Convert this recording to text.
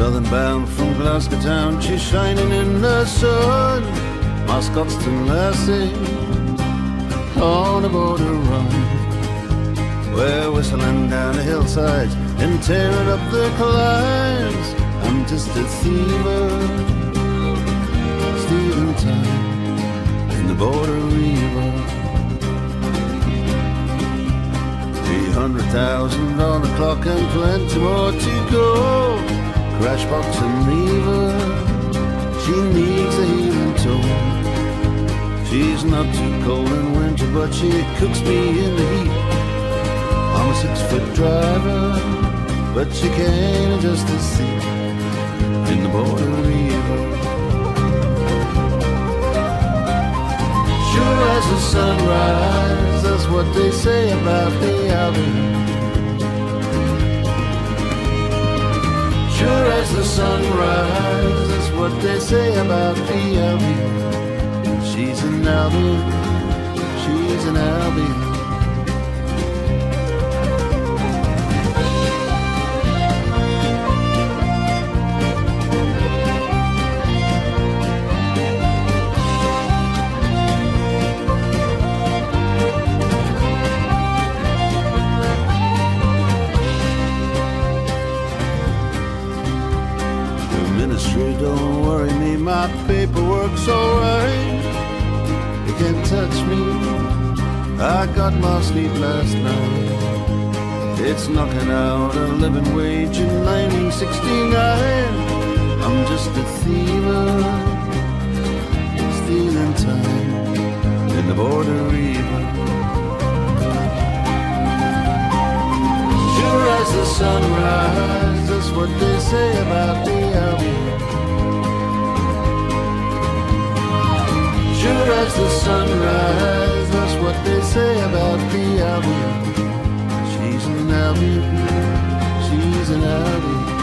Southern bound from Glasgow town, she's shining in the sun. My Scotstoun lassie on a border run. We're whistling down the hillsides and tearing up the climbs. I'm just a thiever, stealing time in the Border Reiver. $300,000 on the clock and plenty more to go. Crashbox and Reiver, she needs a healing toll. She's not too cold in winter, but she cooks me in the heat. I'm a 6-foot driver, but she can't adjust the seat in the Border Reiver. Sure as the sunrise, that's what they say about the Albion. Sure as the sun rises, that's what they say about the Albion. She's an Albion, she's an Albion. Ministry don't worry me, my paperwork's alright. You can't touch me, I got my sleep last night. It's knocking out a living wage in 1969. I'm just a thiever, stealing time in the Border Reiver. Sure as the sun rises, that's what they say about the Albion. Sure as the sun rises, that's what they say about the Albion. She's an Albion, she's an Albion.